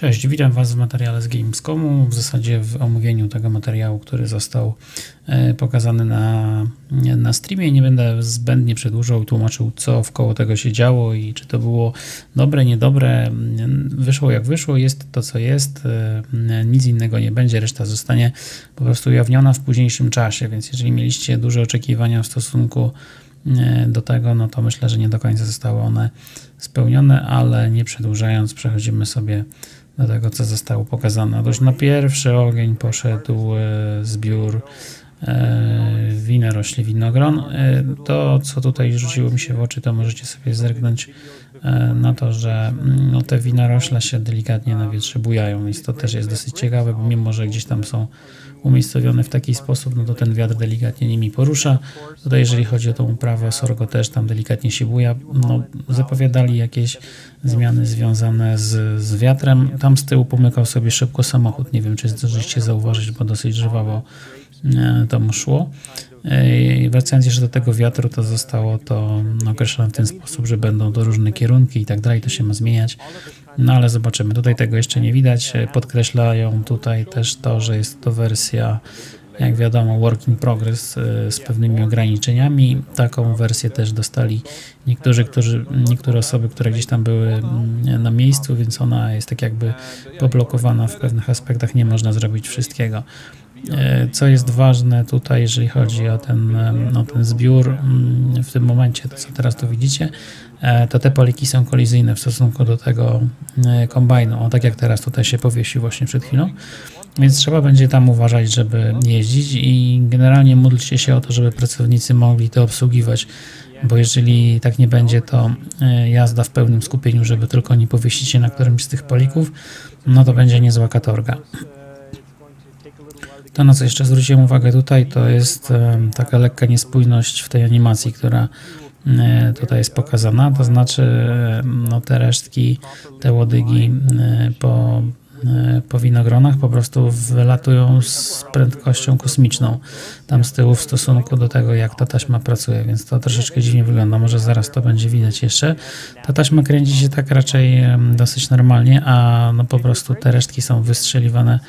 Cześć, witam Was w materiale z Gamescomu, w zasadzie w omówieniu tego materiału, który został pokazany na streamie. Nie będę zbędnie przedłużał i tłumaczył, co wkoło tego się działo i czy to było dobre, niedobre. Wyszło jak wyszło, jest to co jest, nic innego nie będzie, reszta zostanie po prostu ujawniona w późniejszym czasie, więc jeżeli mieliście duże oczekiwania w stosunku do tego, no to myślę, że nie do końca zostały one spełnione, ale nie przedłużając, przechodzimy sobie do tego, co zostało pokazane. Otóż na pierwszy ogień poszedł zbiór wina, rośli, winogron. To, co tutaj rzuciło mi się w oczy, to możecie sobie zerknąć na to, że no, te winorośla się delikatnie na wietrze bujają, więc to też jest dosyć ciekawe, bo mimo, że gdzieś tam są umiejscowione w taki sposób, no to ten wiatr delikatnie nimi porusza. Tutaj jeżeli chodzi o tą uprawę sorgo, też tam delikatnie się buja. No, zapowiadali jakieś zmiany związane z wiatrem. Tam z tyłu pomykał sobie szybko samochód. Nie wiem, czy zdążyliście zauważyć, bo dosyć żwawo tam szło. I wracając jeszcze do tego wiatru, to zostało to określone w ten sposób, że będą to różne kierunki i tak dalej, to się ma zmieniać, no ale zobaczymy. Tutaj tego jeszcze nie widać, podkreślają tutaj też to, że jest to wersja, jak wiadomo, work in progress z pewnymi ograniczeniami. Taką wersję też dostali niektóre osoby, które gdzieś tam były na miejscu, więc ona jest tak jakby poblokowana w pewnych aspektach, nie można zrobić wszystkiego. Co jest ważne tutaj, jeżeli chodzi o ten zbiór, w tym momencie, to co teraz tu widzicie, to te paliki są kolizyjne w stosunku do tego kombajnu, tak jak teraz tutaj się powiesił właśnie przed chwilą, więc trzeba będzie tam uważać, żeby jeździć i generalnie módlcie się o to, żeby pracownicy mogli to obsługiwać, bo jeżeli tak nie będzie, to jazda w pełnym skupieniu, żeby tylko nie powiesić się na którymś z tych palików, no to będzie niezła katorga. To, na co jeszcze zwróciłem uwagę tutaj, to jest taka lekka niespójność w tej animacji, która tutaj jest pokazana, to znaczy no, te resztki, te łodygi po winogronach po prostu wylatują z prędkością kosmiczną tam z tyłu w stosunku do tego, jak ta taśma pracuje, więc to troszeczkę dziwnie wygląda, może zaraz to będzie widać jeszcze. Ta taśma kręci się tak raczej dosyć normalnie, a no po prostu te resztki są wystrzeliwane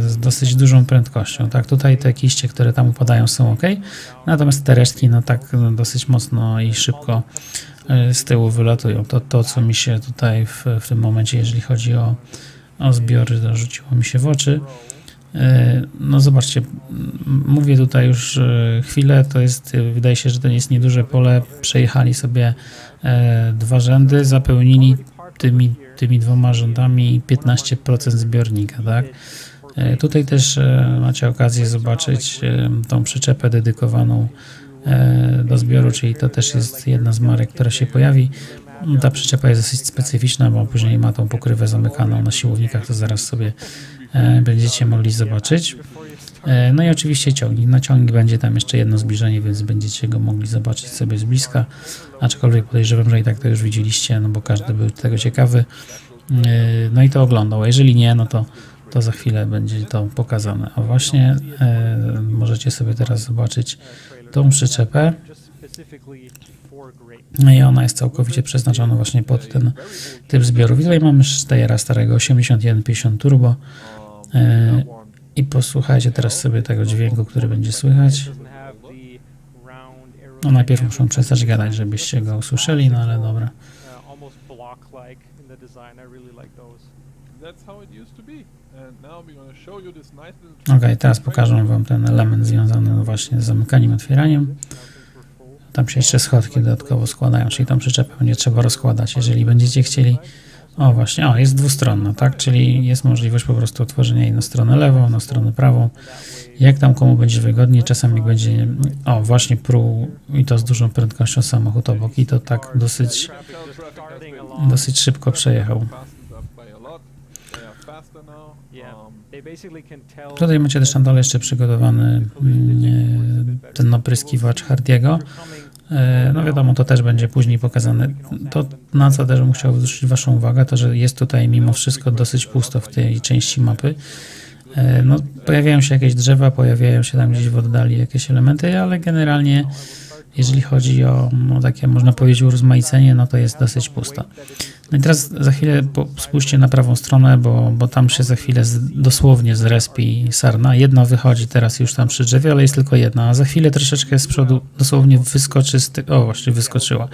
z dosyć dużą prędkością. Tak, tutaj te kiście, które tam upadają, są ok, natomiast te resztki no tak dosyć mocno i szybko z tyłu wylatują. To co mi się tutaj w tym momencie, jeżeli chodzi o zbiory, to rzuciło mi się w oczy. No zobaczcie, mówię tutaj już chwilę, to jest, wydaje się, że to jest nieduże pole, przejechali sobie dwa rzędy, zapełnili tymi dwoma rzędami 15% zbiornika, tak? Tutaj też macie okazję zobaczyć tą przyczepę dedykowaną do zbioru, czyli to też jest jedna z marek, która się pojawi. Ta przyczepa jest dosyć specyficzna, bo później ma tą pokrywę zamykaną na siłownikach, to zaraz sobie będziecie mogli zobaczyć. No i oczywiście ciągnik. Na ciągnik będzie tam jeszcze jedno zbliżenie, więc będziecie go mogli zobaczyć sobie z bliska, aczkolwiek podejrzewam, że i tak to już widzieliście, no bo każdy był tego ciekawy, no i to oglądał. A jeżeli nie, no to za chwilę będzie to pokazane. A właśnie możecie sobie teraz zobaczyć tą przyczepę. No i ona jest całkowicie przeznaczona właśnie pod ten typ zbiorów. I tutaj mamy Steyera starego 8150 Turbo. I posłuchajcie teraz sobie tego dźwięku, który będzie słychać. No najpierw muszą przestać gadać, żebyście go usłyszeli, no ale dobra. Ok, teraz pokażę Wam ten element związany właśnie z zamykaniem, otwieraniem. Tam się jeszcze schodki dodatkowo składają, czyli tą przyczepę będzie trzeba rozkładać, jeżeli będziecie chcieli. O właśnie, jest dwustronna, tak? Czyli jest możliwość po prostu otworzenia jej na stronę lewą, na stronę prawą. Jak tam komu będzie wygodniej, czasami będzie, o właśnie, pruł i to z dużą prędkością samochód obok i to tak dosyć szybko przejechał. Tutaj macie też na dole jeszcze przygotowany ten opryskiwacz Hardego. No wiadomo, to też będzie później pokazane. To, na co też bym chciał zwrócić Waszą uwagę, to, że jest tutaj mimo wszystko dosyć pusto w tej części mapy. No, pojawiają się jakieś drzewa, pojawiają się tam gdzieś w oddali jakieś elementy, ale generalnie jeżeli chodzi o takie, można powiedzieć, urozmaicenie, no to jest dosyć pusto. No i teraz za chwilę spójrzcie na prawą stronę, bo tam się za chwilę dosłownie zrespi sarna. Jedna wychodzi teraz już tam przy drzewie, ale jest tylko jedna, a za chwilę troszeczkę z przodu dosłownie wyskoczy z o, właśnie wyskoczyła.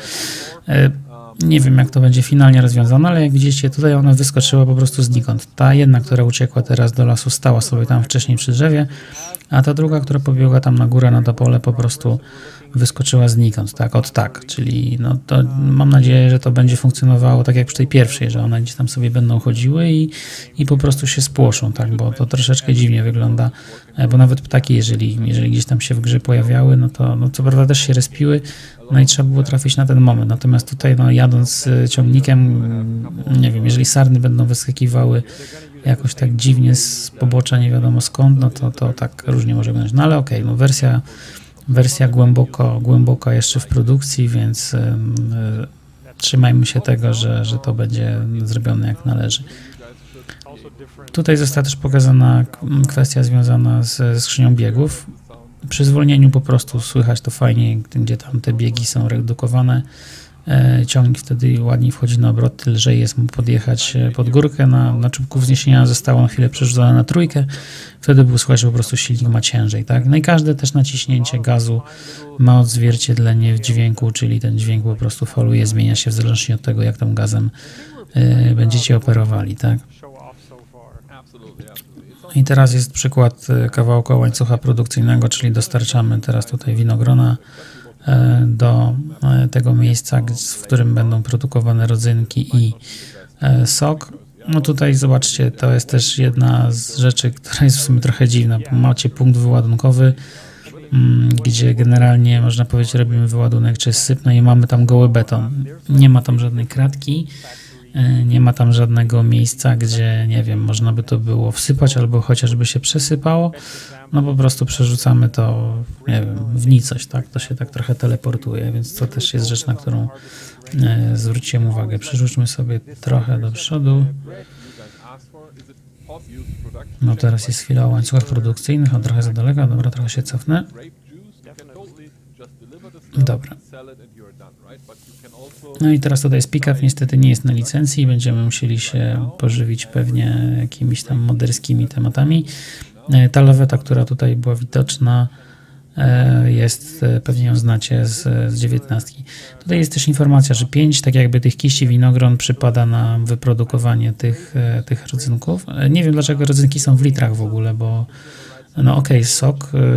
Nie wiem, jak to będzie finalnie rozwiązane, ale jak widzicie, tutaj ona wyskoczyła po prostu znikąd. Ta jedna, która uciekła teraz do lasu, stała sobie tam wcześniej przy drzewie, a ta druga, która pobiegła tam na górę, na to pole, po prostu wyskoczyła znikąd, tak, od tak. Czyli no to mam nadzieję, że to będzie funkcjonowało tak jak przy tej pierwszej, że one gdzieś tam sobie będą chodziły i po prostu się spłoszą, tak, bo to troszeczkę dziwnie wygląda, bo nawet ptaki, jeżeli gdzieś tam się w grze pojawiały, no to no co prawda też się respiły, no i trzeba było trafić na ten moment. Natomiast tutaj, no jadąc ciągnikiem, nie wiem, jeżeli sarny będą wyskakiwały jakoś tak dziwnie z pobocza, nie wiadomo skąd, no to tak różnie może być. No ale okej, no wersja głęboko jeszcze w produkcji, więc trzymajmy się tego, że to będzie zrobione jak należy. Tutaj została też pokazana kwestia związana ze skrzynią biegów. Przy zwolnieniu po prostu słychać to fajnie, gdzie tam te biegi są redukowane. Ciągnik wtedy ładnie wchodzi na obroty, lżej jest mu podjechać pod górkę. Na czubku wzniesienia zostało na chwilę przerzucone na trójkę. Wtedy był słychać, że po prostu silnik ma ciężej, tak? No i każde też naciśnięcie gazu ma odzwierciedlenie w dźwięku, czyli ten dźwięk po prostu faluje, zmienia się w zależności od tego, jak tam gazem będziecie operowali, tak? I teraz jest przykład kawałka łańcucha produkcyjnego, czyli dostarczamy teraz tutaj winogrona do tego miejsca, w którym będą produkowane rodzynki i sok. No tutaj zobaczcie, to jest też jedna z rzeczy, która jest w sumie trochę dziwna. Macie punkt wyładunkowy, gdzie generalnie można powiedzieć robimy wyładunek czy syp, no i mamy tam goły beton. Nie ma tam żadnej kratki, nie ma tam żadnego miejsca, gdzie, nie wiem, można by to było wsypać albo chociażby się przesypało. No po prostu przerzucamy to, nie wiem, w nicość, tak? To się tak trochę teleportuje, więc to też jest rzecz, na którą zwróciłem uwagę. Przerzućmy sobie trochę do przodu. No teraz jest chwila o łańcuchach produkcyjnych, a trochę za daleko, dobra, trochę się cofnę. Dobra. No i teraz tutaj jest pick-up, niestety nie jest na licencji i będziemy musieli się pożywić pewnie jakimiś tam moderskimi tematami. Ta laweta, która tutaj była widoczna, jest, pewnie ją znacie z 19. Tutaj jest też informacja, że 5 tak jakby tych kiści winogron przypada na wyprodukowanie tych rodzynków. Nie wiem, dlaczego rodzynki są w litrach w ogóle, bo no okej,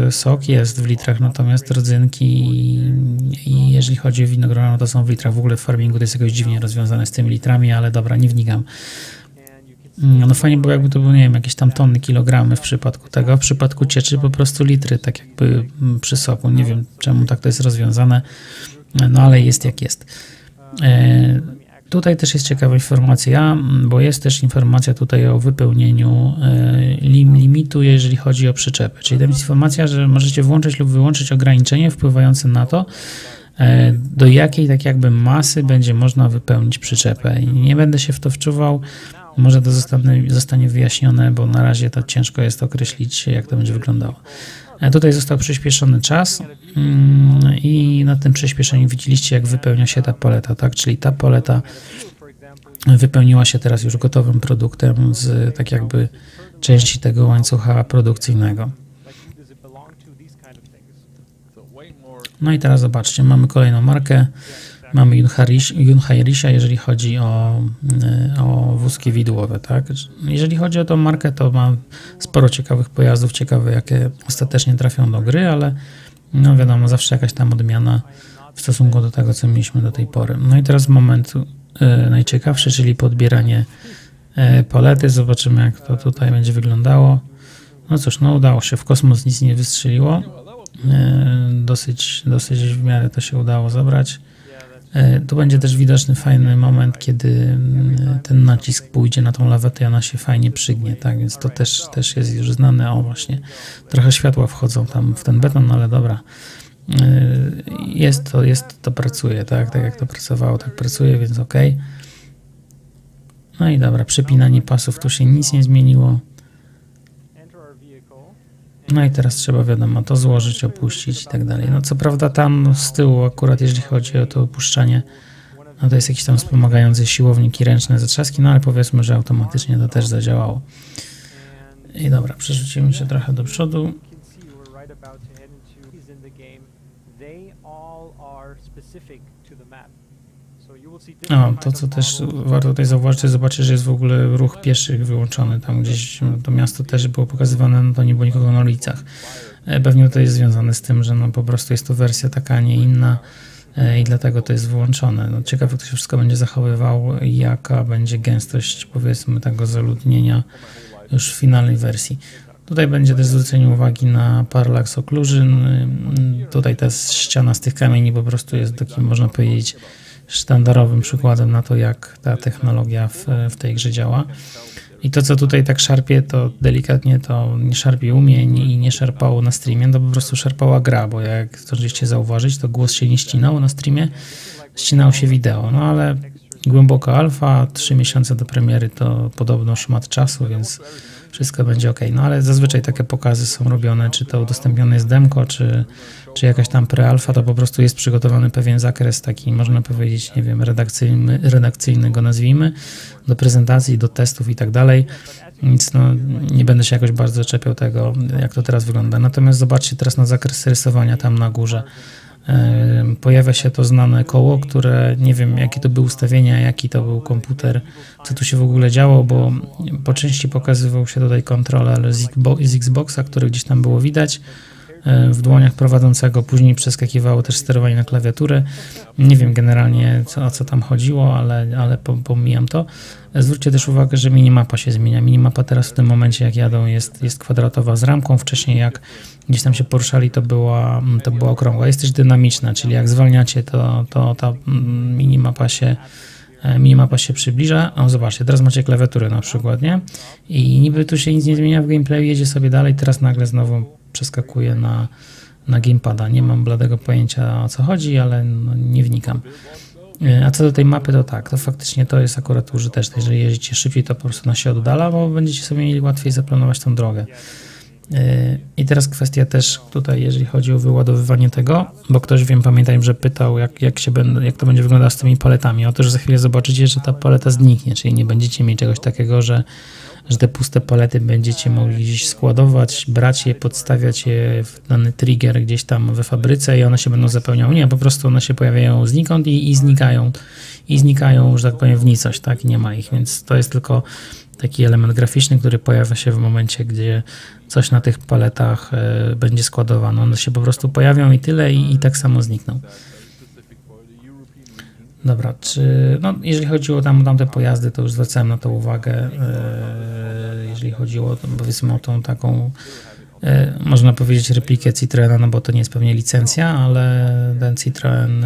sok jest w litrach, natomiast rodzynki i jeżeli chodzi o winogrona, no to są w litrach. W ogóle w farmingu to jest jakoś dziwnie rozwiązane z tymi litrami, ale dobra, nie wnikam. No fajnie było, jakby to było, nie wiem, jakieś tam tony, kilogramy w przypadku tego. W przypadku cieczy po prostu litry, tak jakby przy soku. Nie wiem, czemu tak to jest rozwiązane, no ale jest jak jest. Tutaj też jest ciekawa informacja, bo jest też informacja tutaj o wypełnieniu limitu, jeżeli chodzi o przyczepy. Czyli tam jest informacja, że możecie włączyć lub wyłączyć ograniczenie wpływające na to, do jakiej tak jakby masy będzie można wypełnić przyczepę. I nie będę się w to wczuwał. Może to zostanie wyjaśnione, bo na razie to ciężko jest określić, jak to będzie wyglądało. Tutaj został przyspieszony czas i na tym przyspieszeniu widzieliście, jak wypełnia się ta paleta, tak? Czyli ta paleta wypełniła się teraz już gotowym produktem z tak jakby części tego łańcucha produkcyjnego. No i teraz zobaczcie, mamy kolejną markę. Mamy Jungheinricha, jeżeli chodzi o wózki widłowe, tak? Jeżeli chodzi o tą markę, to ma sporo ciekawych pojazdów, ciekawe jakie ostatecznie trafią do gry, ale no wiadomo, zawsze jakaś tam odmiana w stosunku do tego, co mieliśmy do tej pory. No i teraz moment najciekawszy, czyli podbieranie palety. Zobaczymy, jak to tutaj będzie wyglądało. No cóż, no udało się, w kosmos nic nie wystrzeliło. Dosyć w miarę to się udało zabrać. Tu będzie też widoczny fajny moment, kiedy ten nacisk pójdzie na tą lawetę i ona się fajnie przygnie, tak, więc to też jest już znane. O właśnie, trochę światła wchodzą tam w ten beton, ale dobra, to pracuje, tak jak to pracowało, tak pracuje, więc ok. No i dobra, przypinanie pasów, tu się nic nie zmieniło. No i teraz trzeba, wiadomo, to złożyć, opuścić i tak dalej. No co prawda tam z tyłu akurat, jeśli chodzi o to opuszczanie, no to jest jakiś tam wspomagający siłownik i ręczne zatrzaski, no ale powiedzmy, że automatycznie to też zadziałało. I dobra, przerzucimy się trochę do przodu. O, to co też warto tutaj zauważyć, to zobaczyć, że jest w ogóle ruch pieszych wyłączony. Tam gdzieś to miasto też było pokazywane, no to nie było nikogo na ulicach. Pewnie to jest związane z tym, że no po prostu jest to wersja taka, a nie inna i dlatego to jest wyłączone. No, ciekawe, jak to się wszystko będzie zachowywało i jaka będzie gęstość, powiedzmy, tego zaludnienia już w finalnej wersji. Tutaj będzie też zwrócenie uwagi na parallax occlusion. Tutaj ta ściana z tych kamieni po prostu jest takim, można powiedzieć, sztandarowym przykładem na to, jak ta technologia w tej grze działa. I to, co tutaj tak szarpie, to delikatnie to nie szarpie umień i nie szarpało na streamie, to po prostu szarpała gra, bo jak zdążyliście zauważyć, to głos się nie ścinał na streamie, ścinało się wideo, no ale głęboka alfa, 3 miesiące do premiery to podobno szmat czasu, więc wszystko będzie ok. No ale zazwyczaj takie pokazy są robione, czy to udostępnione jest demko, czy jakaś tam prealfa, to po prostu jest przygotowany pewien zakres taki, można powiedzieć, nie wiem, redakcyjny go nazwijmy, do prezentacji, do testów i tak dalej. Nic, no, nie będę się jakoś bardzo czepiał tego, jak to teraz wygląda. Natomiast zobaczcie teraz na zakres rysowania tam na górze. Pojawia się to znane koło, które nie wiem, jakie to były ustawienia, jaki to był komputer, co tu się w ogóle działo, bo po części pokazywał się tutaj kontroler z Xboxa, który gdzieś tam było widać w dłoniach prowadzącego, później przeskakiwało też sterowanie na klawiaturę. Nie wiem generalnie o co tam chodziło, ale pomijam to. Zwróćcie też uwagę, że minimapa się zmienia. Minimapa teraz w tym momencie, jak jadą, jest kwadratowa z ramką. Wcześniej jak gdzieś tam się poruszali, to była okrągła. Jest też dynamiczna, czyli jak zwalniacie, to ta minimapa się przybliża. O, zobaczcie, teraz macie klawiaturę na przykład, nie? I niby tu się nic nie zmienia w gameplayu, jedzie sobie dalej, teraz nagle znowu przeskakuje na gamepada. Nie mam bladego pojęcia, o co chodzi, ale no, nie wnikam. A co do tej mapy, to tak, to faktycznie to jest akurat użyteczne. Jeżeli jeździcie szybciej, to po prostu ona się oddala, bo będziecie sobie mieli łatwiej zaplanować tą drogę. I teraz kwestia też tutaj, jeżeli chodzi o wyładowywanie tego, bo ktoś, wiem, pamiętaj, że pytał, jak to będzie wyglądało z tymi paletami. Otóż za chwilę zobaczycie, że ta paleta zniknie, czyli nie będziecie mieli czegoś takiego, że te puste palety będziecie mogli gdzieś składować, brać je, podstawiać je w dany trigger gdzieś tam we fabryce i one się będą zapełniały. Nie, po prostu one się pojawiają znikąd i znikają. I znikają, że tak powiem, w nicość, tak? Nie ma ich, więc to jest tylko taki element graficzny, który pojawia się w momencie, gdzie coś na tych paletach będzie składowane. One się po prostu pojawią i tyle, i tak samo znikną. Dobra, no, jeżeli chodziło tamte pojazdy, to już zwracałem na to uwagę. Jeżeli chodziło powiedzmy o tą taką, można powiedzieć, replikę Citroena, no bo to nie jest pewnie licencja, ale ten Citroen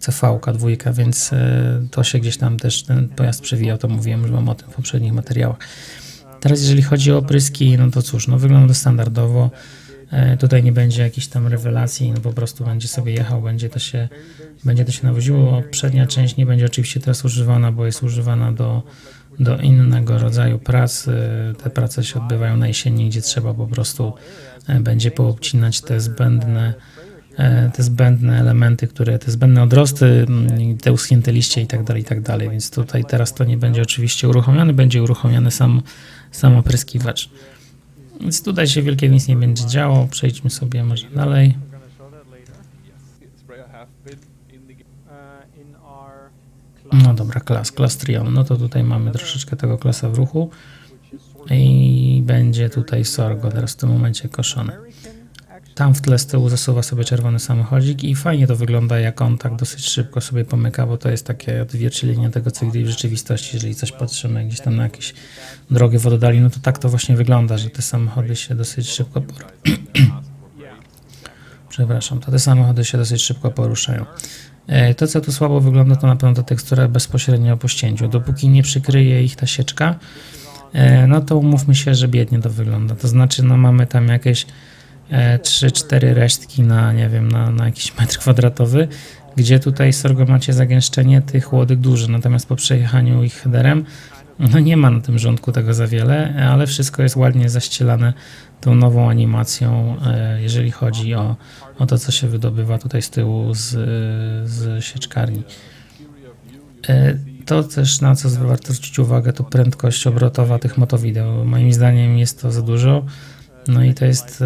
CV2, więc to się gdzieś tam też ten pojazd przewijał, to mówiłem, że mam o tym w poprzednich materiałach. Teraz jeżeli chodzi o opryski, no to cóż, no wygląda standardowo. Tutaj nie będzie jakichś tam rewelacji, no po prostu będzie sobie jechał, będzie to się nawoziło. Przednia część nie będzie oczywiście teraz używana, bo jest używana do innego rodzaju prac. Te prace się odbywają na jesieni, gdzie trzeba po prostu będzie poobcinać te zbędne elementy, te zbędne odrosty, te uschnięte liście i tak dalej, więc tutaj teraz to nie będzie oczywiście uruchomione, będzie uruchomiony sam opryskiwacz. Więc tutaj się wielkie nic nie będzie działo, przejdźmy sobie może dalej. No dobra, klas Trion, no to tutaj mamy troszeczkę tego klasa w ruchu i będzie tutaj Sorgo teraz w tym momencie koszone. Tam w tle z tyłu zasuwa sobie czerwony samochodzik i fajnie to wygląda, jak on tak dosyć szybko sobie pomyka, bo to jest takie odzwierciedlenie tego, co gdzieś w rzeczywistości. Jeżeli coś patrzymy gdzieś tam na jakieś drogi w oddali, no to tak to właśnie wygląda, że te samochody się dosyć szybko poruszają. Przepraszam, to te samochody się dosyć szybko poruszają. To, co tu słabo wygląda, to na pewno ta tekstura bezpośrednio po ścięciu. Dopóki nie przykryje ich ta sieczka, no to umówmy się, że biednie to wygląda. To znaczy, no mamy tam jakieś 3-4 resztki na, nie wiem, na jakiś metr kwadratowy, gdzie tutaj Sorgo macie zagęszczenie tych łodyg duży, natomiast po przejechaniu ich headerem No nie ma na tym rządku tego za wiele, ale wszystko jest ładnie zaścielane tą nową animacją, jeżeli chodzi o to, co się wydobywa tutaj z tyłu z sieczkarni. To też, na co warto zwrócić uwagę, to prędkość obrotowa tych motowideo. Moim zdaniem jest to za dużo, no i to jest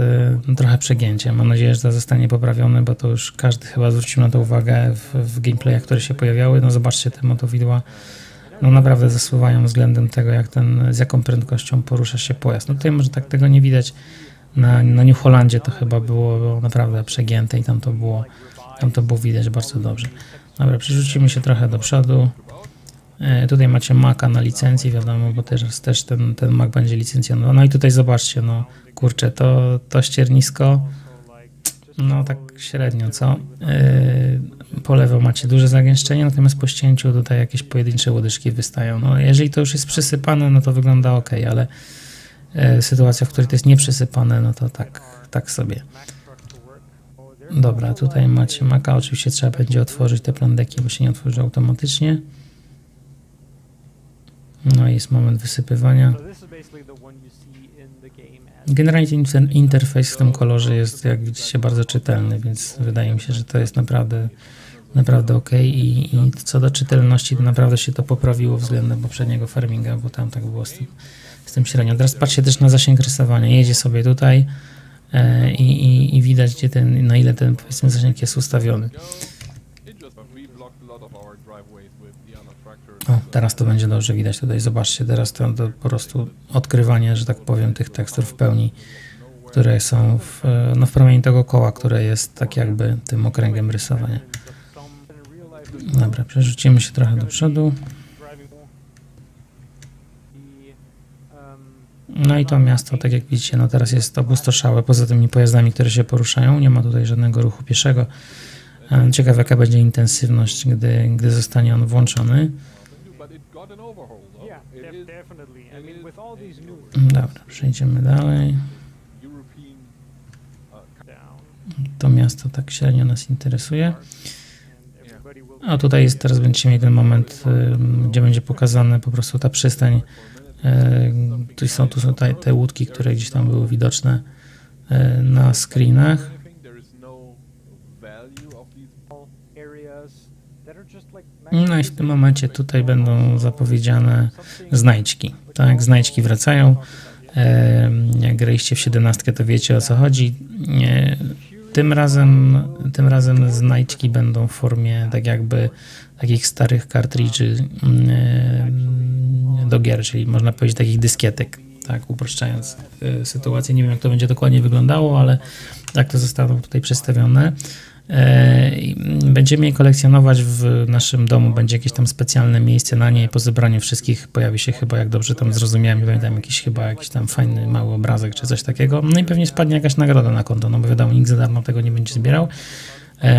trochę przegięcie. Mam nadzieję, że to zostanie poprawione, bo to już każdy chyba zwrócił na to uwagę w gameplayach, które się pojawiały. No zobaczcie, te motowidła no naprawdę zasuwają względem tego, z jaką prędkością porusza się pojazd. No tutaj może tak tego nie widać. Na New Hollandzie to chyba było naprawdę przegięte i tam to było widać bardzo dobrze. Dobra, przerzucimy się trochę do przodu. Tutaj macie Maca na licencji, wiadomo, bo też ten Mac będzie licencjonowany. No i tutaj zobaczcie, no kurczę, to ściernisko, no tak średnio, co? Po lewo macie duże zagęszczenie, natomiast po ścięciu tutaj jakieś pojedyncze łodyżki wystają. No jeżeli to już jest przysypane, no to wygląda ok, ale sytuacja, w której to jest nieprzysypane, no to tak sobie. Dobra, tutaj macie Maca, oczywiście trzeba będzie otworzyć te plandeki, bo się nie otworzy automatycznie. No i jest moment wysypywania. Generalnie interfejs w tym kolorze jest, jak widzicie, bardzo czytelny, więc wydaje mi się, że to jest naprawdę ok. I co do czytelności, to naprawdę się to poprawiło względem poprzedniego farminga, bo tam tak było z tym średnio. Teraz patrzcie też na zasięg rysowania. Jedzie sobie tutaj i widać, gdzie na ile ten, powiedzmy, zasięg jest ustawiony. O, teraz to będzie dobrze widać tutaj, zobaczcie, teraz to po prostu odkrywanie, że tak powiem, tych tekstur w pełni, które są w promieniu tego koła, które jest tak jakby tym okręgiem rysowania. Dobra, przerzucimy się trochę do przodu. No i to miasto, tak jak widzicie, no teraz jest opustoszałe, poza tymi pojazdami, które się poruszają, nie ma tutaj żadnego ruchu pieszego. Ciekawe, jaka będzie intensywność, gdy zostanie on włączony. Dobra, przejdziemy dalej. To miasto tak średnio nas interesuje. A tutaj jest, teraz będziemy mieli ten moment, gdzie będzie pokazane po prostu ta przystań. Tu są te łódki, które gdzieś tam były widoczne na screenach. No i w tym momencie tutaj będą zapowiedziane znajdźki. Tak, znajdźki wracają. Jak graliście w 17, to wiecie, o co chodzi. Tym razem znajdźki będą w formie tak jakby takich starych kartridży do gier, czyli można powiedzieć takich dyskietek, tak uproszczając sytuację. Nie wiem, jak to będzie dokładnie wyglądało, ale tak to zostało tutaj przedstawione. Będziemy je kolekcjonować w naszym domu, będzie jakieś tam specjalne miejsce na niej, po zebraniu wszystkich pojawi się chyba, jak dobrze tam zrozumiałem, nie pamiętam, jakiś tam fajny mały obrazek czy coś takiego, no i pewnie spadnie jakaś nagroda na konto, no bo wiadomo, nikt za darmo tego nie będzie zbierał.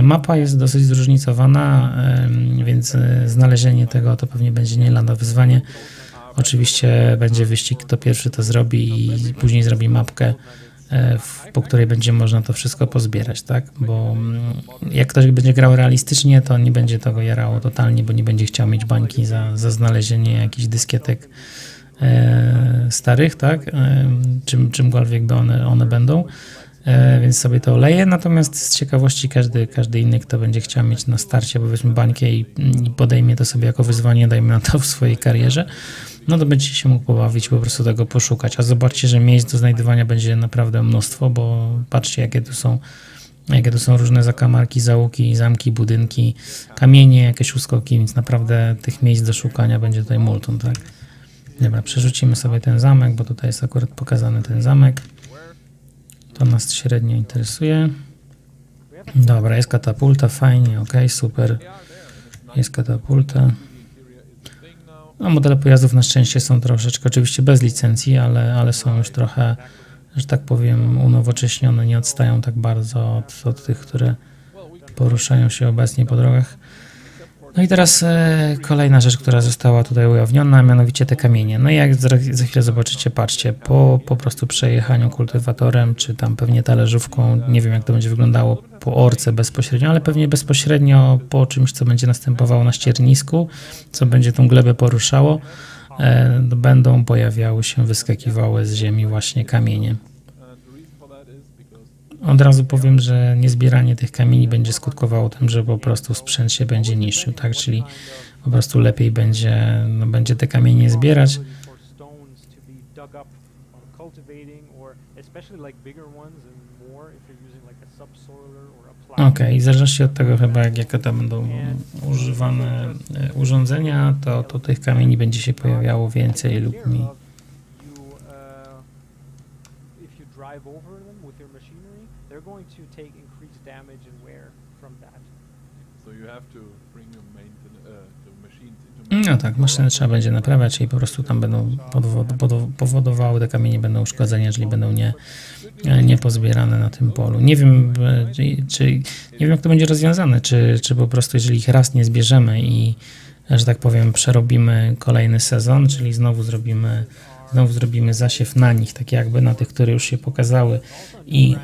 Mapa jest dosyć zróżnicowana, więc znalezienie tego to pewnie będzie nie lada wyzwanie. Oczywiście będzie wyścig, kto pierwszy to zrobi i później zrobi mapkę, po której będzie można to wszystko pozbierać, tak? Bo jak ktoś będzie grał realistycznie, to nie będzie tego jarało totalnie, bo nie będzie chciał mieć bańki za znalezienie jakichś dyskietek starych, tak? Czymkolwiek by one będą, więc sobie to oleję. Natomiast z ciekawości każdy inny, kto będzie chciał mieć na starcie, powiedzmy, bańkę i podejmie to sobie jako wyzwanie, dajmy na to, w swojej karierze, no to będzie się mógł pobawić, po prostu tego poszukać. A zobaczcie, że miejsc do znajdywania będzie naprawdę mnóstwo, bo patrzcie, jakie tu są różne zakamarki, załuki, zamki, budynki, kamienie, jakieś uskoki, więc naprawdę tych miejsc do szukania będzie tutaj multum, tak? Dobra, przerzucimy sobie ten zamek, bo tutaj jest akurat pokazany ten zamek. To nas średnio interesuje. Dobra, jest katapulta, fajnie, ok, super. Jest katapulta. No, modele pojazdów na szczęście są troszeczkę, oczywiście bez licencji, ale są już trochę, że tak powiem, unowocześnione, nie odstają tak bardzo od tych, które poruszają się obecnie po drogach. No i teraz kolejna rzecz, która została tutaj ujawniona, a mianowicie te kamienie. No i jak za chwilę zobaczycie, patrzcie, po prostu przejechaniu kultywatorem, czy tam pewnie talerzówką, nie wiem, jak to będzie wyglądało po orce bezpośrednio, ale pewnie bezpośrednio po czymś, co będzie następowało na ściernisku, co będzie tą glebę poruszało, będą pojawiały się, wyskakiwały z ziemi właśnie kamienie. Od razu powiem, że niezbieranie tych kamieni będzie skutkowało tym, że po prostu sprzęt się będzie niszczył, tak? Czyli po prostu lepiej będzie, będzie te kamienie zbierać. Okej, w zależności od tego chyba jakie to będą używane urządzenia, to tych kamieni będzie się pojawiało więcej lub mniej. No tak, maszyny trzeba będzie naprawiać i po prostu tam będą powodowały, te kamienie będą uszkodzenia, jeżeli będą nie pozbierane na tym polu. Nie wiem jak to będzie rozwiązane, czy po prostu jeżeli ich raz nie zbierzemy i, że tak powiem, przerobimy kolejny sezon, czyli znowu zrobimy zasiew na nich, tak jakby na tych, które już się pokazały i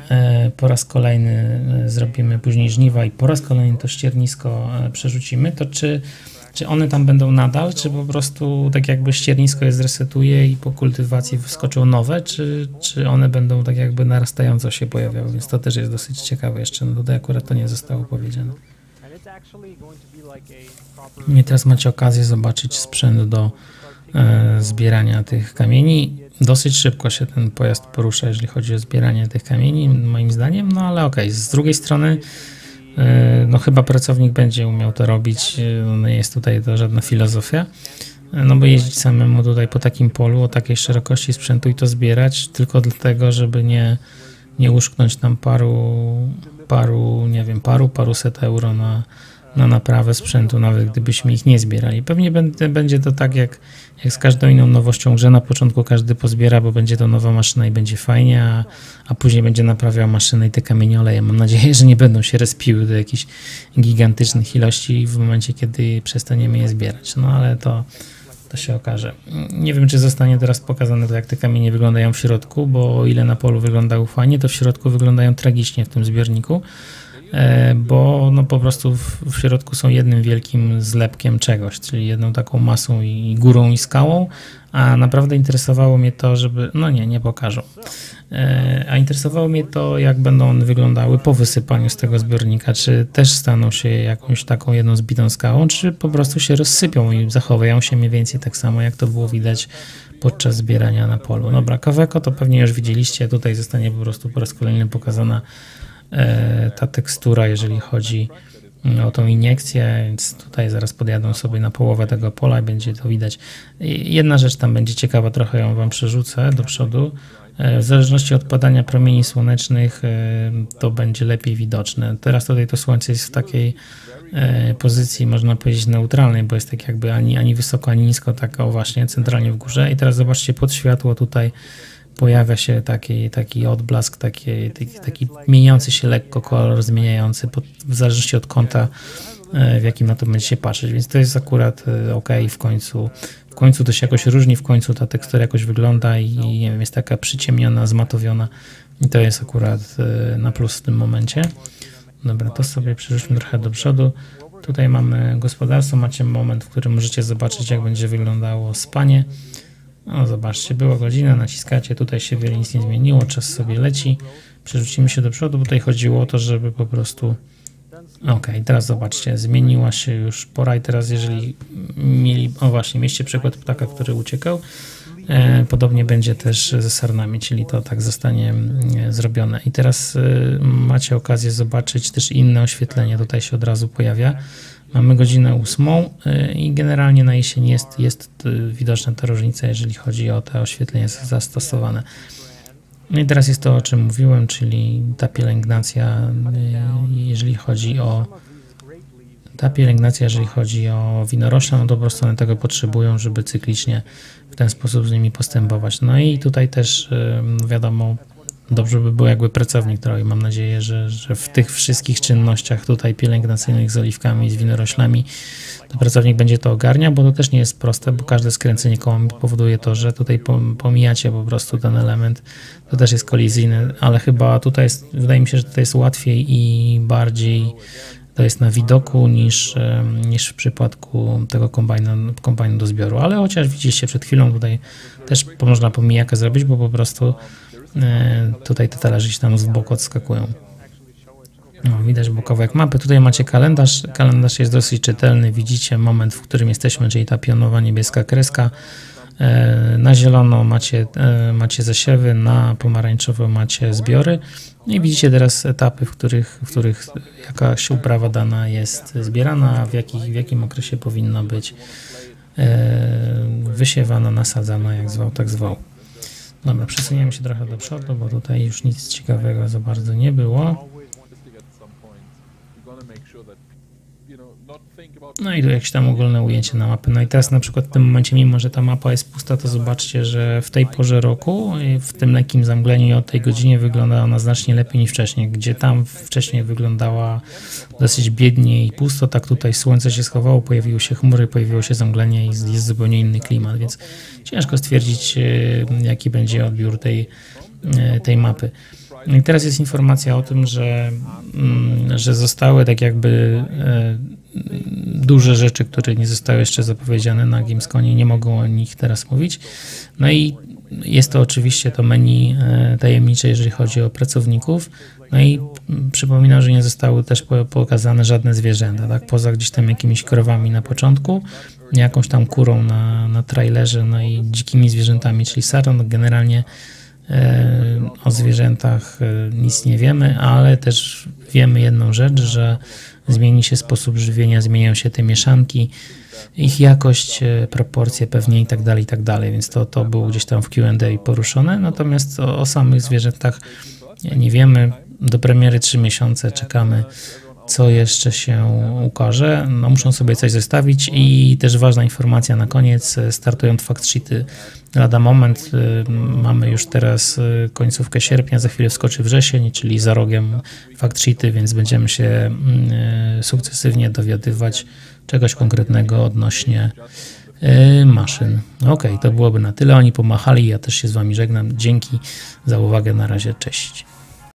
po raz kolejny zrobimy później żniwa i po raz kolejny to ściernisko przerzucimy, to czy one tam będą nadal, czy po prostu tak jakby ściernisko je zresetuje i po kultywacji wskoczą nowe, czy one będą tak jakby narastająco się pojawiały, więc to też jest dosyć ciekawe jeszcze, no tutaj akurat to nie zostało powiedziane. I teraz macie okazję zobaczyć sprzęt do zbierania tych kamieni. Dosyć szybko się ten pojazd porusza, jeżeli chodzi o zbieranie tych kamieni, moim zdaniem, no ale okej, z drugiej strony no chyba pracownik będzie umiał to robić, no nie jest tutaj to żadna filozofia, no bo jeździć samemu tutaj po takim polu, o takiej szerokości sprzętu i to zbierać tylko dlatego, żeby nie uszknąć tam paruset euro na naprawę sprzętu, nawet gdybyśmy ich nie zbierali. Pewnie będzie to tak jak z każdą inną nowością, że na początku każdy pozbiera, bo będzie to nowa maszyna i będzie fajnie, a później będzie naprawiał maszynę i te kamienie oleje. Mam nadzieję, że nie będą się respiły do jakichś gigantycznych ilości w momencie, kiedy przestaniemy je zbierać. No ale to się okaże. Nie wiem, czy zostanie teraz pokazane to, jak te kamienie wyglądają w środku, bo o ile na polu wyglądają fajnie, to w środku wyglądają tragicznie w tym zbiorniku, bo no po prostu w środku są jednym wielkim zlepkiem czegoś, czyli jedną taką masą i górą i skałą, a naprawdę interesowało mnie to, żeby... no nie pokażą. A interesowało mnie to, jak będą one wyglądały po wysypaniu z tego zbiornika, czy też staną się jakąś taką jedną zbitą skałą, czy po prostu się rozsypią i zachowają się mniej więcej tak samo, jak to było widać podczas zbierania na polu. Dobra, Kaweko to pewnie już widzieliście, tutaj zostanie po prostu po raz kolejny pokazana ta tekstura, jeżeli chodzi o tą iniekcję, więc tutaj zaraz podjadą sobie na połowę tego pola i będzie to widać. Jedna rzecz tam będzie ciekawa, trochę ją wam przerzucę do przodu. W zależności od padania promieni słonecznych to będzie lepiej widoczne. Teraz tutaj to słońce jest w takiej pozycji, można powiedzieć, neutralnej, bo jest tak jakby ani wysoko, ani nisko, tak o właśnie centralnie w górze. I teraz zobaczcie, pod światło tutaj pojawia się taki odblask, taki mieniący się lekko kolor, zmieniający w zależności od kąta, w jakim na to będzie się patrzeć, więc to jest akurat ok, w końcu to się jakoś różni, w końcu ta tekstura jakoś wygląda i nie wiem, jest taka przyciemniona, zmatowiona i to jest akurat na plus w tym momencie. Dobra, to sobie przerzućmy trochę do przodu. Tutaj mamy gospodarstwo, macie moment, w którym możecie zobaczyć, jak będzie wyglądało spanie. No zobaczcie, była godzina, naciskacie, tutaj się wiele nic nie zmieniło, czas sobie leci. Przerzucimy się do przodu, bo tutaj chodziło o to, żeby po prostu... Okej, teraz zobaczcie, zmieniła się już pora i teraz jeżeli mieliście przykład ptaka, który uciekał, podobnie będzie też ze sarnami, czyli to tak zostanie zrobione. I teraz macie okazję zobaczyć też inne oświetlenie, tutaj się od razu pojawia. Mamy godzinę 8 i generalnie na jesień jest widoczna ta różnica, jeżeli chodzi o te oświetlenie zastosowane. No i teraz jest to, o czym mówiłem, czyli ta pielęgnacja, jeżeli chodzi o winorośla, no to po prostu one tego potrzebują, żeby cyklicznie w ten sposób z nimi postępować. No i tutaj też wiadomo, dobrze by było, jakby pracownik trochę. Mam nadzieję, że w tych wszystkich czynnościach tutaj pielęgnacyjnych z oliwkami, z winoroślami, to pracownik będzie to ogarniał, bo to też nie jest proste, bo każde skręcenie kołem powoduje to, że tutaj pomijacie po prostu ten element. To też jest kolizyjne, ale chyba tutaj jest, wydaje mi się, że tutaj jest łatwiej i bardziej to jest na widoku niż w przypadku tego kombajnu do zbioru. Ale chociaż widzieliście przed chwilą, tutaj też można pomijakę zrobić, bo po prostu tutaj te talerze się tam z boku odskakują. No, widać kawałek mapy. Tutaj macie kalendarz. Kalendarz jest dosyć czytelny. Widzicie moment, w którym jesteśmy, czyli ta pionowa niebieska kreska. Na zielono macie zasiewy, na pomarańczowo macie zbiory. I widzicie teraz etapy, w których jakaś uprawa dana jest zbierana, a w jakim okresie powinna być wysiewana, nasadzana, jak zwał, tak zwał. Dobra, przesuniemy się trochę do przodu, bo tutaj już nic ciekawego za bardzo nie było. No i tu jakieś tam ogólne ujęcie na mapę. No i teraz na przykład w tym momencie, mimo że ta mapa jest pusta, to zobaczcie, że w tej porze roku, w tym lekkim zamgleniu i o tej godzinie wygląda ona znacznie lepiej niż wcześniej. Gdzie tam wcześniej wyglądała dosyć biednie i pusto, tak tutaj słońce się schowało, pojawiły się chmury, pojawiło się zamglenie i jest zupełnie inny klimat, więc ciężko stwierdzić, jaki będzie odbiór tej mapy. I teraz jest informacja o tym, że zostały tak jakby duże rzeczy, które nie zostały jeszcze zapowiedziane na Gamescomie, nie mogą o nich teraz mówić. No i jest to oczywiście to menu tajemnicze, jeżeli chodzi o pracowników. No i przypominam, że nie zostały też pokazane żadne zwierzęta, tak? Poza gdzieś tam jakimiś krowami na początku, jakąś tam kurą na trailerze, no i dzikimi zwierzętami, czyli saron. Generalnie o zwierzętach nic nie wiemy, ale też wiemy jedną rzecz, że zmieni się sposób żywienia, zmieniają się te mieszanki, ich jakość, proporcje pewnie i tak dalej, więc to było gdzieś tam w Q&A poruszone, natomiast o samych zwierzętach nie wiemy. Do premiery 3 miesiące czekamy, co jeszcze się ukaże. No, muszą sobie coś zostawić i też ważna informacja na koniec, startują fact sheety. Lada moment, mamy już teraz końcówkę sierpnia, za chwilę wskoczy wrzesień, czyli za rogiem fact sheety, więc będziemy się sukcesywnie dowiadywać czegoś konkretnego odnośnie maszyn. Ok, to byłoby na tyle. Oni pomachali, ja też się z wami żegnam. Dzięki za uwagę, na razie, cześć.